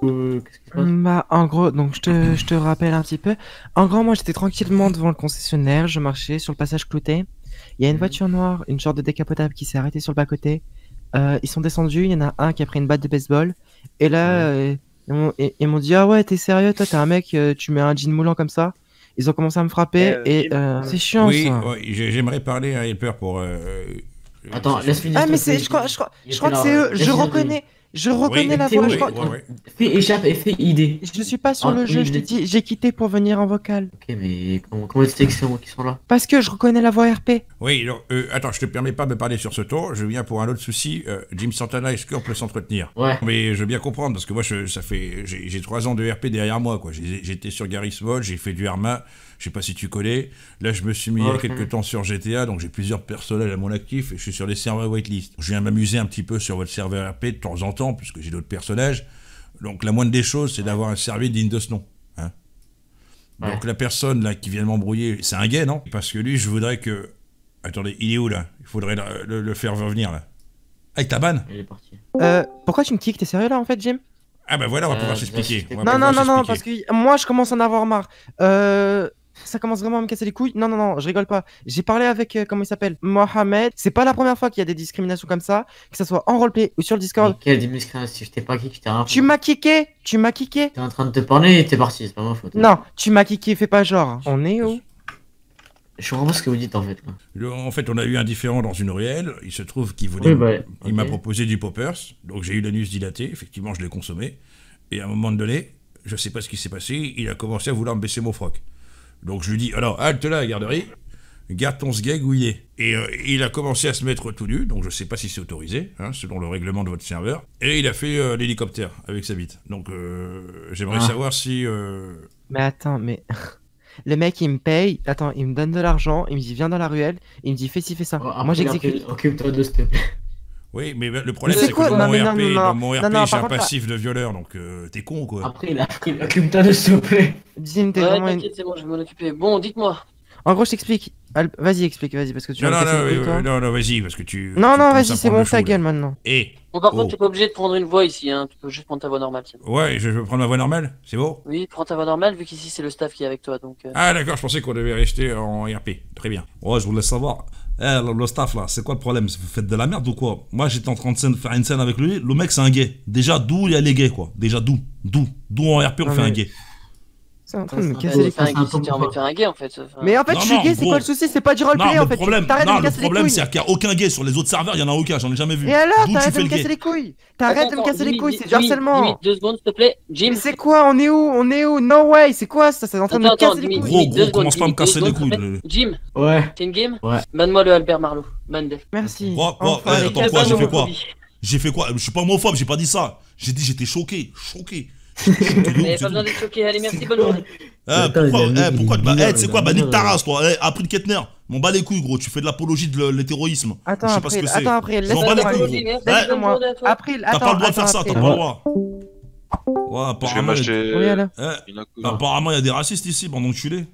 Qu'est-ce qui se passe? Bah, en gros, donc je te rappelle un petit peu. En gros, moi j'étais tranquillement devant le concessionnaire, je marchais sur le passage clouté. Il y a une voiture noire, une sorte de décapotable qui s'est arrêtée sur le bas-côté. Ils sont descendus, il y en a un qui a pris une batte de baseball. Et là, ils m'ont dit, ah ouais, t'es sérieux, toi, t'es un mec, tu mets un jean moulant comme ça. Ils ont commencé à me frapper et c'est chiant. Oui, ça. Oui, j'aimerais parler à Hyper pour. Attends, laisse finir. Ah, mais je crois que c'est eux, je reconnais. Je reconnais la voix, je crois. Fais échappe et fais idée. Je suis pas sur le jeu, je te dis, j'ai quitté pour venir en vocal. Ok, mais comment est-ce que c'est moi qui sont là? Parce que je reconnais la voix RP. Oui, alors, attends, je te permets pas de me parler sur ce tour, je viens pour un autre souci. Jim Santana, est-ce qu'on peut s'entretenir? Ouais. Mais je veux bien comprendre, parce que moi, j'ai 3 ans de RP derrière moi, quoi. J'étais sur Gary Swole, j'ai fait du Hermin, je sais pas si tu connais. Là, je me suis mis il y a quelques temps sur GTA, donc j'ai plusieurs personnages à mon actif et je suis sur les serveurs whitelist. Je viens m'amuser un petit peu sur votre serveur RP de temps en temps, puisque j'ai d'autres personnages, donc la moindre des choses c'est d'avoir un serveur digne de ce nom, hein. Donc la personne là qui vient de m'embrouiller, c'est un gay, non? Parce que lui, je voudrais que... Attendez, il est où là? Il faudrait le faire revenir là. Avec ta banne. Il est parti. Pourquoi tu me kicks? T'es sérieux là en fait, Jim? Ah bah voilà, on va pouvoir s'expliquer. Non, parce que moi je commence à en avoir marre. Ça commence vraiment à me casser les couilles. Non, je rigole pas. J'ai parlé avec, comment il s'appelle, Mohamed. C'est pas la première fois qu'il y a des discriminations comme ça, que ça soit en roleplay ou sur le Discord. Mais quelle discrimination? Je t'ai pas kické, tu m'as kické. T'es en train de te parler et t'es parti, c'est pas ma faute. Non, tu m'as kické, fais pas genre. On est où? Je comprends pas ce que vous dites en fait. En fait, on a eu un différent dans une réelle. Il se trouve qu'il voulait... Il m'a proposé du poppers, donc j'ai eu l'anus dilaté. Effectivement, je l'ai consommé. Et à un moment donné, je sais pas ce qui s'est passé, il a commencé à vouloir me baisser mon froc. Donc je lui dis, alors, halte là, la garderie, garde ton sgeg où il est. Et il a commencé à se mettre tout nu, donc je sais pas si c'est autorisé, hein, selon le règlement de votre serveur. Et il a fait l'hélicoptère avec sa bite. Donc j'aimerais savoir si... Mais attends, mais... Le mec, il me paye, attends, il me donne de l'argent, il me dit, viens dans la ruelle, il me dit, fais ci, fais ça. Moi j'exécute. Occupe-toi de ce truc. Oui, mais le problème c'est que dans mon RP, j'ai un passif de violeur, donc t'es con ou quoi? Après, occupe-toi de s'il vous plaît. Jim, t'es vraiment... Ouais, t'inquiète, c'est bon, je vais m'en occuper. Bon, dites-moi. En gros, je t'explique. Vas-y, explique, vas-y, parce que tu... Non, vas-y, parce que tu... Non, vas-y, c'est bon, ta gueule maintenant. Et... Bon, par contre, t'es pas obligé de prendre une voix ici, hein, tu peux juste prendre ta voix normale. Ouais, je peux prendre ma voix normale, c'est bon? Oui, prends ta voix normale, vu qu'ici, c'est le staff qui est avec toi, donc... Ah, d'accord, je pensais qu'on devait rester en RP, très bien. Ouais, je voulais savoir... Eh, le staff là, c'est quoi le problème? Vous faites de la merde ou quoi? Moi j'étais en train de faire une scène avec lui, le mec c'est un gay. Déjà d'où il y a les gays quoi? Déjà d'où en RP on fait un gay. C'est en train de me casser les couilles. Faire un gay en fait. Mais en fait je suis gay, c'est quoi le souci? C'est pas du roleplay en fait. T'arrêtes de me casser les couilles. Le problème c'est qu'il n'y a aucun gay sur les autres serveurs, il y en a aucun, j'en ai jamais vu. Et alors t'arrêtes de me casser les couilles? T'arrêtes de me casser les couilles, c'est du harcèlement. 2 secondes s'il te plaît, Jim. Mais c'est quoi? On est où? On est où? No way, c'est quoi ça? C'est en train de me casser les couilles. Gros, commence pas à me casser les couilles. Jim. Ouais. T'es une game? Ouais. Banne-moi le Albert Marlowe. Banne-def. Merci. Attends quoi? J'ai fait quoi? J'ai fait quoi? Je suis pas homophobe, j'ai pas dit ça. J'ai dit j'étais choqué, choqué. Vous n'avez pas besoin d'être choqué, allez merci, bonne journée. Pourquoi c'est quoi? Bah nique ta race toi, appris de Kettner. M'en bats les couilles gros, tu fais de l'apologie de l'hétéroïsme. Attends, je sais pas ce que c'est. Attends, April, laisse-moi April, t'as pas le droit de faire ça, t'as pas le droit. Apparemment y'a des racistes ici, pendant que tu l'es.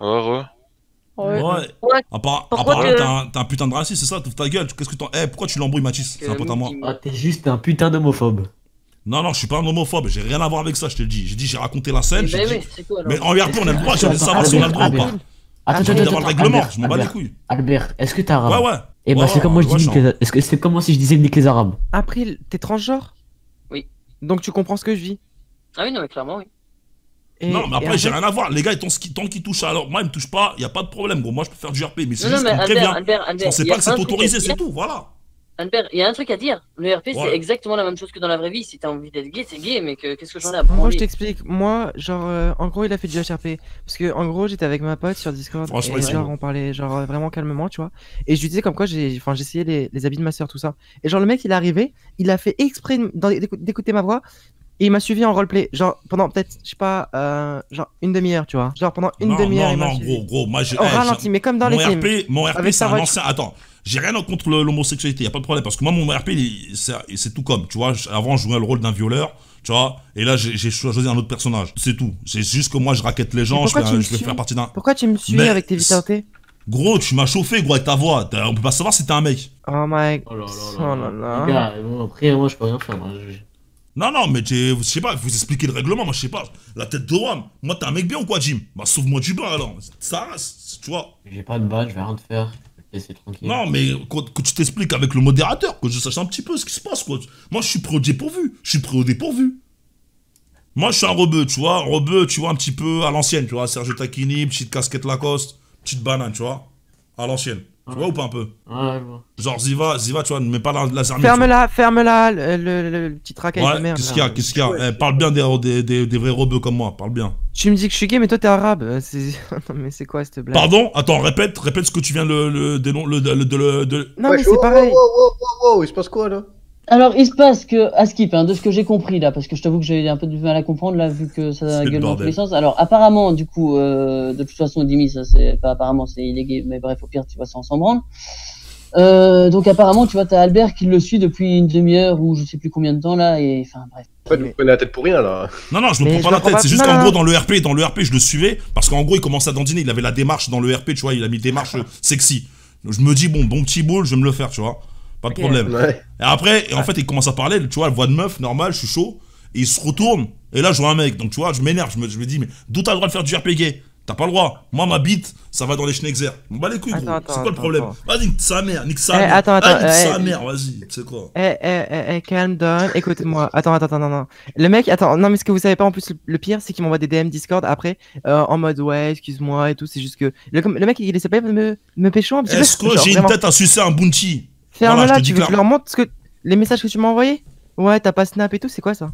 Ouais. Apparemment, t'es un putain de raciste, c'est ça? T'ouvres ta gueule. Pourquoi tu l'embrouilles, Mathis? C'est un pote à moi. Ah, t'es juste un putain d'homophobe. Non, je suis pas un homophobe, j'ai rien à voir avec ça, je te le dis. J'ai dit, j'ai raconté la scène. Mais en RP, on a le droit, j'ai envie de savoir si on a le droit ou pas. J'ai envie d'avoir le règlement, je m'en bats les couilles. Albert, est-ce que t'es arabe? Ouais. Et bah, c'est comme moi je dis, c'est comme si je disais nique les arabes. Après, t'es transgenre? Oui. Donc tu comprends ce que je vis? Ah oui, non, mais clairement, oui. Non, mais après, j'ai rien à voir. Les gars, tant qu'ils touchent, alors moi, ils me touchent pas, y a pas de problème, gros. Moi, je peux faire du RP, mais c'est juste qu'on me prévient. On sait pas que c'est autorisé, c'est tout, voilà. Il y a un truc à dire, le RP c'est exactement la même chose que dans la vraie vie, si t'as envie d'être gay, c'est gay, mais qu'est-ce que j'en ai à prendre? Moi je t'explique, moi, genre, en gros il a fait du HRP, parce que en gros j'étais avec ma pote sur Discord, et genre on parlait genre vraiment calmement, tu vois, et je lui disais comme quoi j'essayais les habits de ma soeur, tout ça, et genre le mec il est arrivé, il a fait exprès d'écouter ma voix, et il m'a suivi en roleplay, genre pendant peut-être, je sais pas, genre une demi-heure, tu vois, genre pendant une demi-heure. Non, gros, moi j'ai... ralenti, mais comme dans les films. Mon RP c'est un ancien, attends. J'ai rien contre l'homosexualité, y a pas de problème, parce que moi mon RP c'est tout comme, tu vois, avant je jouais le rôle d'un violeur, tu vois, et là j'ai choisi un autre personnage, c'est tout, c'est juste que moi je raquette les gens, je vais faire partie d'un... Pourquoi tu me suis avec tes vitalités? Gros, tu m'as chauffé gros avec ta voix, on peut pas savoir si t'es un mec. Oh my god, les gars, après moi je peux rien faire, Non, non, mais je sais pas, vous expliquez le règlement, moi je sais pas. La tête de Rome, moi t'es un mec bien ou quoi, Jim? Bah sauve-moi du bas alors, ça reste, tu vois. J'ai pas de bas, je vais rien te faire, c'est tranquille. Non, mais que tu t'expliques avec le modérateur, que je sache un petit peu ce qui se passe, quoi. Moi je suis prêt au dépourvu, je suis prêt au dépourvu. Moi je suis un rebeu, tu vois, un petit peu à l'ancienne, tu vois, Sergio Tacchini, petite casquette Lacoste, petite banane, tu vois, à l'ancienne. Tu vois ou pas un peu? Ouais, bon. Genre Ziva, tu vois, ne mets pas la zermine. Ferme-la, le petit racaille de merde. Qu'est-ce qu'il y a, parle bien des vrais rebeux comme moi, parle bien. Tu me dis que je suis gay, mais toi t'es arabe. Non, mais c'est quoi cette blague? Pardon? Attends, répète ce que tu viens de... Non, mais c'est pareil. Il se passe quoi là? Alors, il se passe que, à Skip, hein, de ce que j'ai compris là, parce que je t'avoue que j'ai un peu du mal à comprendre là, vu que ça gueule dans tous les sens. Alors, apparemment, du coup, de toute façon, Dimi, ça c'est pas apparemment, c'est illégal, mais bref, au pire, tu vas s'en branler. Donc, apparemment, tu vois, t'as Albert qui le suit depuis une demi-heure ou je sais plus combien de temps là, et enfin, bref. En fait, vous me prenez la tête pour rien là. Non, non, je me prends pas la tête, c'est juste qu'en gros, dans le RP, je le suivais, parce qu'en gros, il commençait à dandiner, il avait la démarche dans le RP, tu vois, il a mis démarche sexy. Donc, je me dis, bon petit boule, je vais me le faire, tu vois. Pas de problème. Ouais. Et après, en fait, il commence à parler, tu vois, elle voit de meuf, normal, je suis chaud. Et il se retourne, et là, je vois un mec. Donc, tu vois, je m'énerve, je me dis, mais d'où t'as le droit de faire du RPG? T'as pas le droit. Moi, ma bite, ça va dans les schneckzers. Bon, bah, les couilles, gros. C'est quoi le problème? Vas-y, nique sa mère, nique sa mère, vas-y, c'est quoi? Calm down, écoute-moi. Attends, non. Le mec, mais ce que vous savez pas, en plus, le pire, c'est qu'il m'envoie des DM Discord après, en mode, ouais, excuse-moi et tout. C'est juste que le mec, il essaie pas de me pécho. Est-ce que j'ai une tête à sucer un bounty? Ferme-la, voilà, tu veux que je leur montre les messages que tu m'as envoyés? Ouais, t'as pas Snap et tout, c'est quoi ça?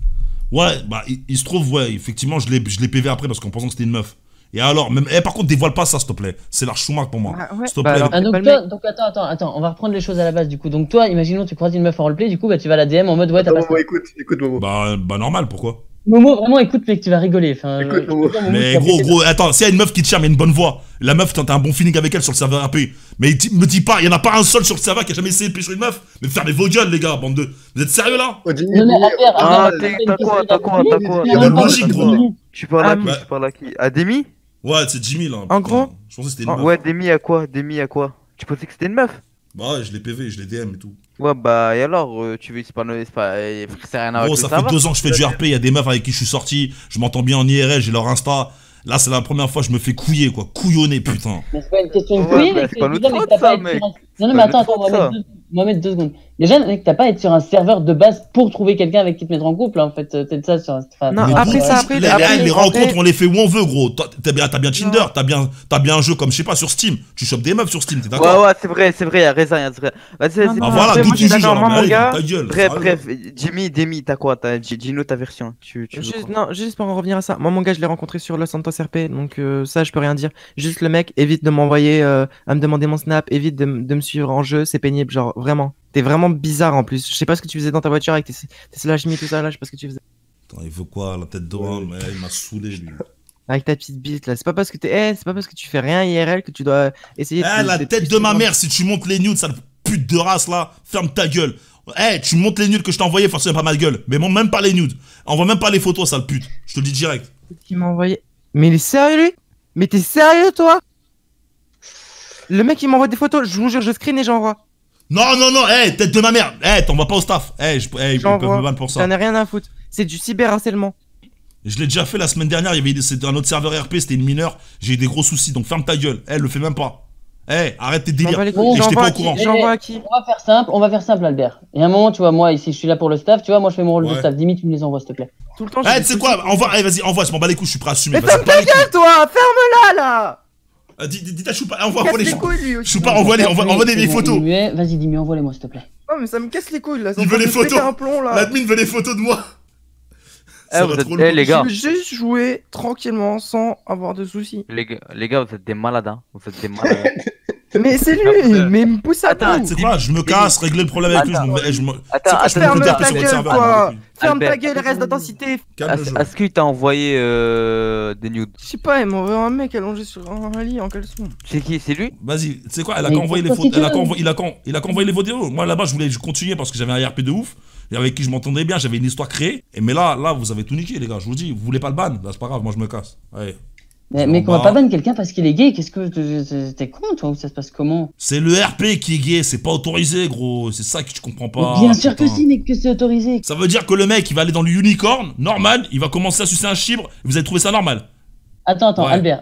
Ouais, bah il se trouve, ouais, effectivement, je l'ai PV après parce qu'en pensant que c'était une meuf. Et alors, même, par contre, dévoile pas ça, s'il te plaît. C'est l'arche choumac pour moi. Ah, ouais. S'il te plaît. Ah, donc attends, on va reprendre les choses à la base du coup. Donc toi, imaginons, tu croises une meuf en roleplay, du coup, bah tu vas à la DM en mode ouais, t'as pas Snap. Écoute, Momo. Bah normal, pourquoi? Momo, vraiment, écoute, mec, tu vas rigoler. Enfin, écoute, Momo. Mais gros, attends, s'il y a une meuf qui te charme, il y a une bonne voix. La meuf, t'as un bon feeling avec elle sur le serveur AP. Mais me dis pas, il y en a pas un seul sur le serveur qui a jamais essayé de pêcher une meuf. Mais fermez vos gueules, les gars, bande de. Vous êtes sérieux là? Ah, t'as quoi? Il y a une logique, gros. Tu parles à qui? À Demi? Ouais, c'est Jimmy là. En gros? Je pensais que c'était une meuf. Ouais, Demi à quoi? Tu pensais que c'était une meuf? Bah ouais, je l'ai PV, je l'ai DM et tout. Ouais, bah et alors, tu veux c'est rien à voir. Ça fait 2 ans que je fais du RP, il y a des meufs avec qui je suis sorti, je m'entends bien en IRL, j'ai leur Insta. Là, c'est la première fois que je me fais couiller, quoi. Couillonner, putain. Mais c'est pas une question de couiller, mais c'est pas notre mec. Non, mais attends, Mohamed, 2 secondes. Déjà, mec, t'as pas à être sur un serveur de base pour trouver quelqu'un avec qui te mettre en couple, en fait. T'es ça sur un. Non, après ça, après les rencontres, on les fait où on veut, gros. T'as bien Tinder, t'as bien un jeu comme, je sais pas, sur Steam. Tu chopes des meufs sur Steam, t'es d'accord? Ouais, c'est vrai, y'a raison, y'a raison. Vas-y, voilà, tout tu juges, mon gars. Bref, Jimmy, t'as quoi? Gino, ta version. Non, juste pour en revenir à ça. Moi, mon gars, je l'ai rencontré sur Los Santos RP, donc ça, je peux rien dire. Juste le mec, évite de m'envoyer, à me demander mon Snap, évite de me suivre en jeu, c'est pénible, genre. Vraiment, t'es vraiment bizarre en plus. Je sais pas ce que tu faisais dans ta voiture avec tes slashmi et tout ça là, je sais pas ce que tu faisais. Attends, il veut quoi? La tête d'oral, mais il m'a saoulé lui. Avec ta petite bite là, c'est pas parce que tu fais rien IRL que tu dois essayer de... la tête de ma mère, si tu montes les nudes, sale pute de race là, ferme ta gueule. Tu montes les nudes que je t'ai envoyé, forcément pas ma gueule. Mais monte même pas les nudes. Envoie même pas les photos, sale pute. Je te le dis direct. Qui m'a envoyé? Mais il est sérieux lui? Mais t'es sérieux toi? Le mec il m'envoie des photos, je vous jure, je screen et j'envoie. Non, tête de ma mère, t'en vas pas au staff, ils peuvent me ban pour ça. T'en as rien à foutre, c'est du cyberharcèlement. Je l'ai déjà fait la semaine dernière, il y avait un autre serveur RP, c'était une mineure, j'ai eu des gros soucis, donc ferme ta gueule, le fais même pas. Arrête tes délires, j'étais pas au courant. J'envoie à qui? On va faire simple, Albert. Et à un moment, tu vois, moi, ici, je suis là pour le staff, tu vois, moi, je fais mon rôle de staff, Dimi, tu me les envoies, s'il te plaît. Tout le temps, tu sais quoi, vas-y, envoie, je m'en bats les couilles, je suis prêt à assumer. Mais ferme ta gueule, toi, ferme-la, là. Dis ta choupa, envoie les couilles. Choupa, envoie des vieilles photos. Vas-y, dis-moi, envoie les moi, s'il te plaît. Non, mais ça me casse les couilles là. Il veut les photos. L'admin veut les photos de moi. Les gars, j'ai juste joué tranquillement sans avoir de soucis. Les gars, vous êtes des malades, hein. Vous êtes des malades. Mais c'est lui, mais il me pousse à tout. C'est quoi, je me casse, régler le problème avec lui. Ferme ta gueule, quoi. Ferme ta gueule, reste d'intensité. Est-ce qu'il t'a envoyé des nudes? Je sais pas, il m'a envoyé un mec allongé sur un lit en caleçon. C'est qui? C'est lui? Vas-y, c'est quoi? Elle a qu'envoyé les photos. Il a qu'envoyé les vidéos. Moi là-bas, je voulais continuer parce que j'avais un RP de ouf. Avec qui je m'entendais bien, j'avais une histoire créée. Mais là, vous avez tout niqué, les gars. Je vous dis, vous voulez pas le ban? Là, c'est pas grave, moi je me casse. Allez. Mais qu'on va pas ban quelqu'un parce qu'il est gay, qu'est-ce que t'es con toi ou ça se passe comment? C'est le RP qui est gay, c'est pas autorisé gros, c'est ça que tu comprends pas. Mais bien sûr que si mec, que c'est autorisé. Ça veut dire que le mec il va aller dans le unicorn, normal, il va commencer à sucer un chibre, vous allez trouver ça normal? Attends, attends, ouais. Albert.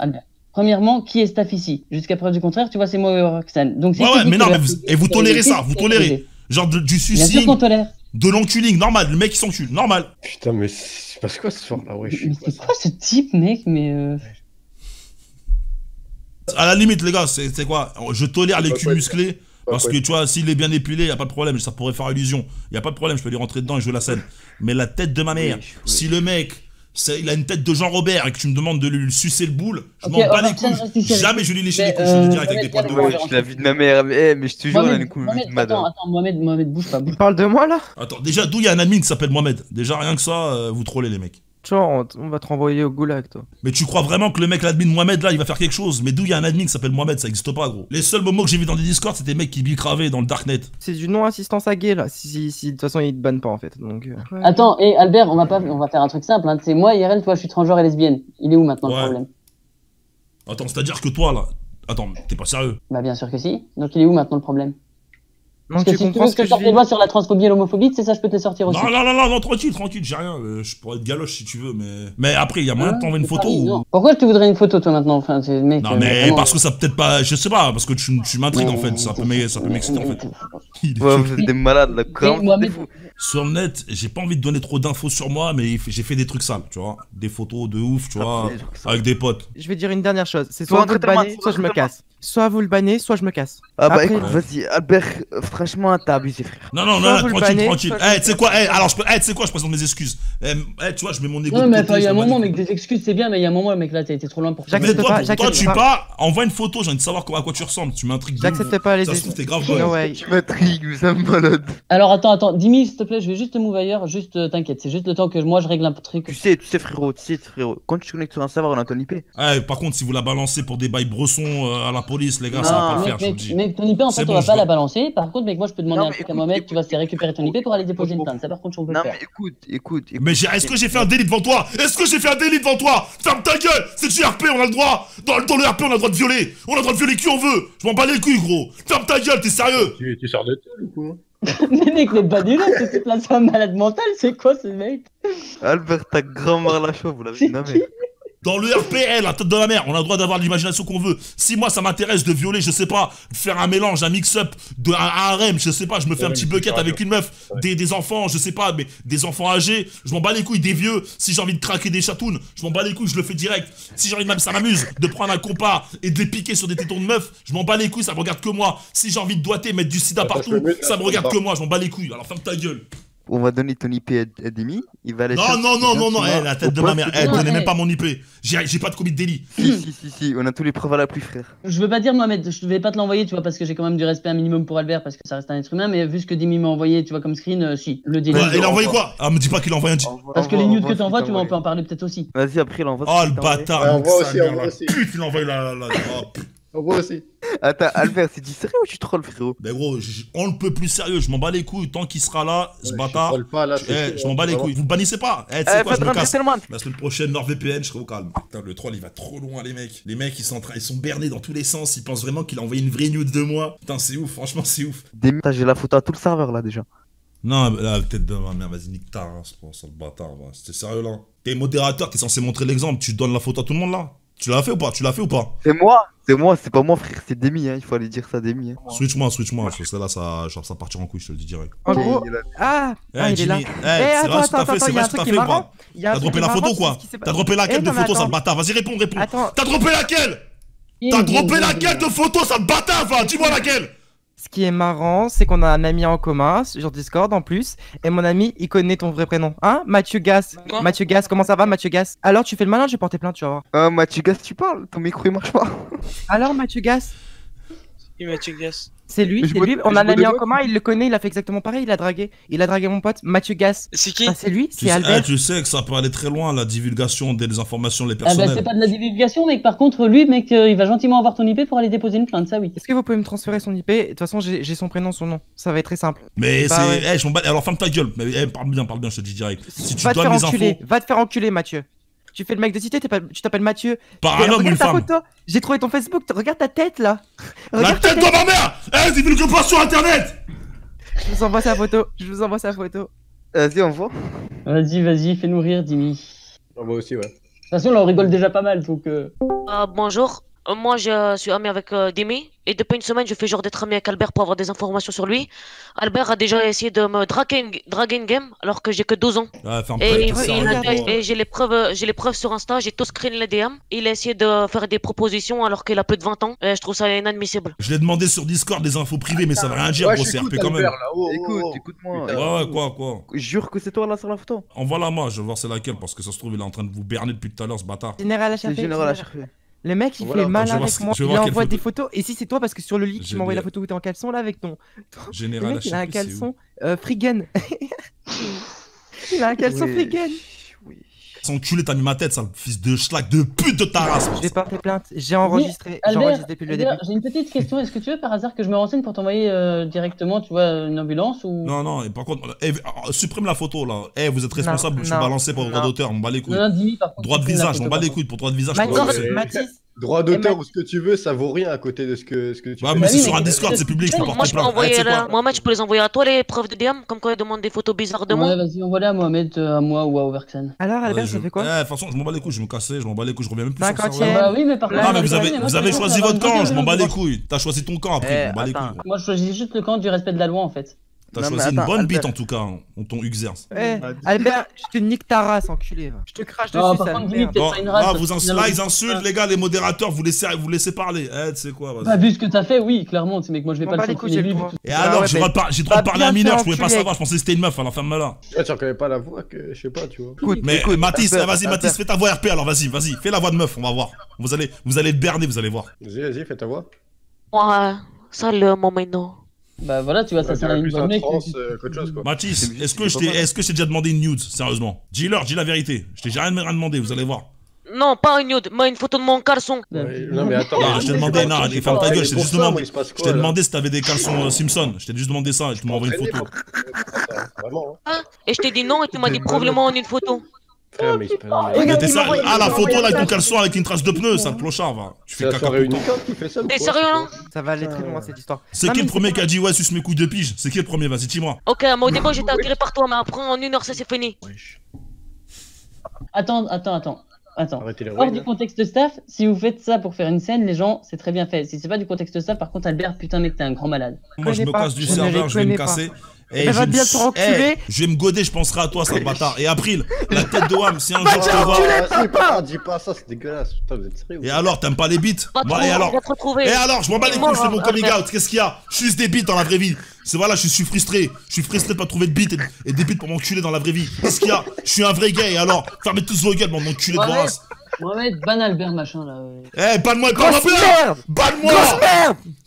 Premièrement, qui est staff ici? Jusqu'à preuve du contraire, tu vois c'est moi et Roxane. Donc, ouais, mais non, mais vous, et vous tolérez ça, vous tolérez. Genre du sucing. Bien sûr qu'on tolère. De l'enculing, normal, le mec qui s'encule, normal. Putain mais c'est pas quoi ce soir là, ouais. Mais c'est quoi ce type mec, mais À la limite les gars, c'est quoi? Je tolère les culs musclés parce que tu vois, s'il est bien épilé, y a pas de problème, ça pourrait faire illusion. Y a pas de problème, je peux lui rentrer dedans et jouer la scène. Mais la tête de ma mère, si le mec, il a une tête de Jean-Robert et que tu me demandes de lui sucer le boule, je m'en bats les couilles. Jamais je lui léchais les couilles, je lui dirais avec des points de doigts. La vie de ma mère, mais je te jure, on a une couille de madame. Attends, Mohamed, bouge pas. Tu parles de moi là? Attends, déjà d'où y a un admin qui s'appelle Mohamed? Déjà rien que ça, vous trollez les mecs. Genre, on va te renvoyer au goulag, toi. Mais tu crois vraiment que le mec, l'admin Mohamed, là, il va faire quelque chose? Mais d'où il y a un admin qui s'appelle Mohamed? Ça existe pas, gros. Les seuls mots que j'ai vu dans les Discord, c'est des mecs qui bicravaient dans le Darknet. C'est du non-assistance à gay, là. Si, de toute façon, ils te bannent pas, en fait. Donc, ouais. Attends, et Albert, on va faire un truc simple. Hein. C'est moi, IRL, toi, je suis transgenre et lesbienne. Il est où maintenant le problème? Attends, c'est-à-dire que toi, là. Attends, t'es pas sérieux? Bah, bien sûr que si. Donc, il est où maintenant le problème? Non, parce que si tu veux que je sorte des lois sur la transphobie et l'homophobie, c'est ça, je peux te sortir aussi. Non, tranquille, j'ai rien. Je pourrais être galoche si tu veux, mais. Mais après, il y a moyen de t'envoyer une photo ou... Pourquoi tu voudrais une photo toi maintenant? Enfin, mec, non, mais vraiment... parce que ça peut-être pas. Je sais pas, parce que tu m'intrigues en fait. Ça peut m'exciter en fait. Ouais, vous êtes des malades là, quand même. Sur le net, j'ai pas envie de donner trop d'infos sur moi, mais j'ai fait des trucs sales, tu vois. Des photos de ouf, tu vois, avec des potes. Je vais dire une dernière chose, c'est soit vous le bannez, soit je me casse. Soit vous le bannez, soit je me casse. Ah bah vas-y, Albert. Franchement, t'as abusé, frère. Non, tranquille. Eh, tu sais quoi, je présente mes excuses. Tu vois, je mets mon égo. Non, mais il y a un moment, mec, des excuses, c'est bien, mais il y a un moment, mec, là, t'as été trop loin pour. J'accepte pas. Toi, tu pars, envoie une photo, j'ai envie de savoir à quoi tu ressembles. Tu m'intrigues. J'accepte pas les excuses. T'es grave bonne. Tu m'intrigues, ça me balade. Alors, attends, 10 minutes, s'il te plaît, je vais juste te move ailleurs. Juste, t'inquiète, c'est juste le temps que moi, je règle un truc. Tu sais, frérot, quand tu connectes sur un serveur, on a ton IP. Eh, par contre, si vous la balancez pour des bails bressons à la police, les gars, ça va pas le faire. Mais ton IP, en fait, on va pas la balancer. Par contre, mec, moi je peux demander un truc à Mohamed, tu vas se récupérer ton IP pour aller déposer une plainte. Ça, par contre, on peut le faire. Non, mais écoute. Mais est-ce que j'ai fait un délit devant toi? Ferme ta gueule! C'est du RP, on a le droit! Dans le RP, on a le droit de violer! On a le droit de violer qui on veut! Je m'en bats les couilles, gros! Ferme ta gueule, t'es sérieux? Tu sors de tête ou quoi? Mais mec, les badulons, c'est toute la somme malade mentale, c'est quoi ce mec? Albert, ta grand-mère la chauve, vous l'avez nommé. Dans le RPL, la tête de la mer, on a le droit d'avoir l'imagination qu'on veut. Si moi ça m'intéresse de violer, je sais pas, faire un mélange, un mix-up, un harem, je sais pas, je me fais un petit bucket avec une meuf, des enfants, je sais pas, mais des enfants âgés, je m'en bats les couilles, des vieux. Si j'ai envie de craquer des chatounes, je m'en bats les couilles, je le fais direct. Si j'ai envie, ça m'amuse de prendre un compas et de les piquer sur des tétons de meuf, je m'en bats les couilles, ça me regarde que moi. Si j'ai envie de doigter, mettre du sida partout, ça me regarde que moi, je m'en bats les couilles. Alors ferme ta gueule. On va donner ton IP à Demi, il va aller. Non, hey, la tête de ma mère, elle donnait même pas mon IP, j'ai pas de commis de délit. Si, on a tous les preuves à la pluie, frère. Je veux pas dire, Mohamed, je vais pas te l'envoyer, tu vois, parce que j'ai quand même du respect un minimum pour Albert, parce que ça reste un être humain, mais vu ce que Demi m'a envoyé, tu vois, comme screen, si, le délit. Il a envoyé quoi? Ah, me dis pas qu'il a envoyé un délit. Parce que les nudes que t'envoies, tu vois, on peut en parler peut-être aussi. Vas-y, après, il envoie. Oh, le bâtard, putain, il envoie la. On voit aussi. Attends, Albert, c'est du sérieux ou tu trolls, frérot? Mais gros, on le peut plus sérieux, je m'en bats les couilles. Tant qu'il sera là, ce bâtard, je m'en bats les couilles. Vous me bannissez pas? Eh, c'est quoi, je me casse. La semaine prochaine, NordVPN, je serai au calme. Putain, le troll, il va trop loin, les mecs. Les mecs, ils sont bernés dans tous les sens. Ils pensent vraiment qu'il a envoyé une vraie nude de moi. Putain, c'est ouf, franchement, c'est ouf. J'ai la photo à tout le serveur, là, déjà. Non, la tête de ma mère, vas-y, nique ta race, le bâtard. C'était sérieux, là. T'es modérateur, t'es censé montrer l'exemple. Tu donnes la photo à tout le monde, là? Tu l'as fait ou pas? C'est moi, c'est pas moi, frère, c'est Demi, hein. Il faut aller dire ça, Demi. Hein. Switch-moi, parce que celle-là, ça partira en couille, je te le dis direct. En gros, il est là. C'est vrai, c'est vrai, quoi. T'as droppé la photo, quoi. T'as droppé laquelle de photo, sale bâtard? Vas-y, réponds. T'as droppé laquelle? T'as droppé laquelle de photo, sale bâtard? Va, dis-moi laquelle. Ce qui est marrant, c'est qu'on a un ami en commun sur Discord en plus, et mon ami, il connaît ton vrai prénom, hein? Mathieu Gas. Mathieu Gas, comment ça va, Mathieu Gas? Alors tu fais le malin, j'ai porté plainte, tu vas voir. Mathieu Gas, tu parles, ton micro il marche pas. Alors Mathieu Gas. Oui, Mathieu Gas. C'est lui, on a un ami en commun, il le connaît, il a fait exactement pareil, il a dragué mon pote, Mathieu Gas. C'est qui? C'est lui, c'est Albert. Tu sais que ça peut aller très loin, la divulgation des informations, les personnelles. Ah bah c'est pas de la divulgation, mec, par contre, lui, mec, il va gentiment avoir ton IP pour aller déposer une plainte, ça oui. Est-ce que vous pouvez me transférer son IP? De toute façon, j'ai son prénom, son nom, ça va être très simple. Mais c'est... Alors ferme ta gueule, parle bien, je te dis direct. Si tu donnes les infos... Va te faire enculer, Mathieu. tu fais le mec de cité, tu t'appelles Mathieu. Par un homme ou une femme. Regarde ta photo, j'ai trouvé ton Facebook, regarde ta tête là. La tête de ma mère. Eh, c'est quelque part sur internet. Je vous envoie sa photo, je vous envoie sa photo. Vas-y, on voit. Vas-y, vas-y, fais-nous rire, Dimi. Moi aussi, ouais. De toute façon, là, on rigole déjà pas mal, donc... bonjour. Moi, je suis ami avec Dimi, et depuis une semaine, je fais genre d'être ami avec Albert pour avoir des informations sur lui. Albert a déjà essayé de me draguer une game, alors que j'ai que 12 ans. Ah, et j'ai les preuves sur Insta, j'ai tout screen les DM. Il a essayé de faire des propositions alors qu'il a plus de 20 ans, et je trouve ça inadmissible. Je l'ai demandé sur Discord des infos privées, mais ça veut rien dire, gros, c'est RP quand même. Écoute, écoute-moi. Ouais, quoi. Jure que c'est toi là sur la photo. Envoie la main, je vais voir c'est laquelle, parce que ça se trouve, il est en train de vous berner depuis tout à l'heure, ce bâtard. Général HRP. Le mec il fait mal avec moi, il envoie des photos, et si c'est toi parce que sur le lit tu m'as envoyé la photo où t'es en caleçon là avec ton... Général, le mec il a un caleçon Freegan. Il a un caleçon Freegan. Sans culé, t'as mis ma tête, sale fils de schlack de pute de ta race. J'ai pas fait plainte, j'ai enregistré depuis le début. J'ai une petite question, est-ce que tu veux par hasard que je me renseigne pour t'envoyer directement, tu vois, une ambulance ou... Non, non, et par contre, supprime la photo là. Eh, vous êtes responsable, je suis balancé pour droit d'auteur, on me bat les couilles. Droit de visage, on me bat les couilles pour droit de visage. Droit d'auteur ou ce que tu veux, ça vaut rien à côté de ce que tu veux. Ouais, mais c'est sur un Discord, c'est public, je peux porter plainte. Mohamed, je peux les envoyer à toi, les preuves de DM, comme quand ils demandent des photos bizarres de moi. Ouais, vas-y, envoie-les à Mohamed, à moi ou à Overxen. Alors, Albert, ça fait quoi? De toute façon, je m'en bats les couilles, je vais me casser, je m'en bats les couilles, je reviens même plus sur ça. Bah oui, mais par contre, vous avez choisi votre camp, je m'en bats les couilles. T'as choisi ton camp après, je m'en bats les couilles. Moi, je choisis juste le camp du respect de la loi en fait. T'as choisi une bonne bite en tout cas, on t'en exerce. Eh, Albert, je te nique ta race, enculé. Je te crache dessus, ça me... Là, ils insultent, les gars, les modérateurs, vous laissez parler. Eh, tu sais quoi, vas-y. Bah, vu ce que t'as fait, oui, clairement, tu sais, mec, moi je vais pas le continuer. Et alors, j'ai le droit de parler à un mineur, je pouvais pas savoir, je pensais que c'était une meuf, alors ferme-moi là. Tu reconnais pas la voix que je sais pas, tu vois. Écoute, mais Mathis, vas-y, Mathis, fais ta voix RP alors, vas-y, fais la voix de meuf, on va voir. Vous allez berner, vous allez voir. Vas-y, fais ta voix. Ouais, ça le moment. Bah voilà, tu vois, ça sert à une bonne mec. Mathis, est-ce que je t'ai déjà demandé une nude, sérieusement? Dis-leur, dis la vérité. Je t'ai jamais rien demandé, vous allez voir. Non, pas une nude, mais une photo de mon caleçon. Non, mais attends. Je t'ai demandé, non, ferme ta gueule, je t'ai juste demandé. Je t'ai demandé si t'avais des caleçons Simpson. Je t'ai juste demandé ça et tu m'as envoyé une photo. Et je t'ai dit non et tu m'as dit probablement en une photo. Ah, la photo là avec ton caleçon avec une trace de pneu, ça le clochard va. Tu fais caca tout le temps. T'es sérieux là? Ça va aller très loin cette histoire. C'est qui le premier qui a dit ouais, suce mes couilles de pige? C'est qui le premier? Vas-y, dis-moi. Ok, moi au début j'étais attiré par toi, mais après en une heure ça c'est fini. Attends. Hors du contexte staff, si vous faites ça pour faire une scène, les gens, c'est très bien fait. Si c'est pas du contexte staff, par contre, Albert, putain, mec, t'es un grand malade. Moi, je me casse du serveur, je vais me casser. Hey, va bien te reculer. Hey, je vais me goder, je penserai à toi, sale bâtard. Et April, la tête de Wam, si un jour je te vois. Dis pas ça, c'est dégueulasse. Putain, vous êtes sérieux. Et alors, t'aimes pas les bites? Bah, et alors, je m'en bats les couilles, c'est mon coming out. Qu'est-ce qu'il y a? Je suis des bites dans la vraie vie. C'est voilà, je suis frustré. Je suis frustré de pas trouver de bites et des bites pour m'enculer dans la vraie vie. Qu'est-ce qu'il y a? Je suis un vrai gay, et alors, fermez tous vos gueules, mon enculé de race. Mohamed, ban Albert, machin là. Eh, banne-moi, banne-moi, banne-moi.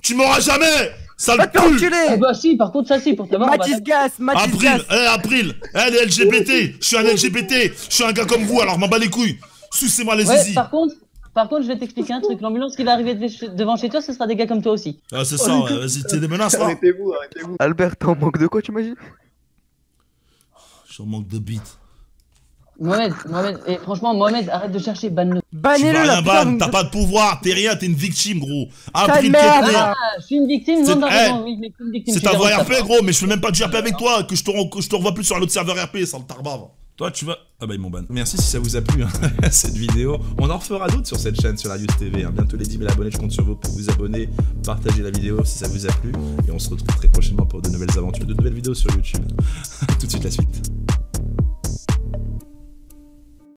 Tu m'auras jamais. Sale pute! Ah bah si, par contre, ça si, pour savoir. Mathieu Gas, Mathieu Gas! April, les LGBT! Je suis un LGBT! Je suis un gars comme vous, alors m'en bats les couilles! Sucez-moi les zizi! Par contre, je vais t'expliquer un truc. L'ambulance qui va arriver devant chez toi, ce sera des gars comme toi aussi. Ah, c'est ça, vas-y, t'es des menaces là! Arrêtez-vous! Albert, t'en manques de quoi, tu imagines? J'en manque de bite. Mohamed, et franchement, Mohamed, arrête de chercher, banne-le. Bannez-le là, banne, t'as pas de pouvoir, t'es rien, t'es une victime, gros. April, je suis une victime, non, c'est ta voix RP, gros, mais je fais même pas du RP avec toi, que je te revois plus sur un autre serveur RP, sans le tarbave. Toi, tu vas... Ah bah, ils m'ont ban. Merci si ça vous a plu, hein, cette vidéo. On en refera d'autres sur cette chaîne, sur la News TV. Hein. Bientôt les 10 000 abonnés, je compte sur vous pour vous abonner, partager la vidéo si ça vous a plu. Et on se retrouve très prochainement pour de nouvelles aventures, de nouvelles vidéos sur YouTube. Tout de suite, la suite.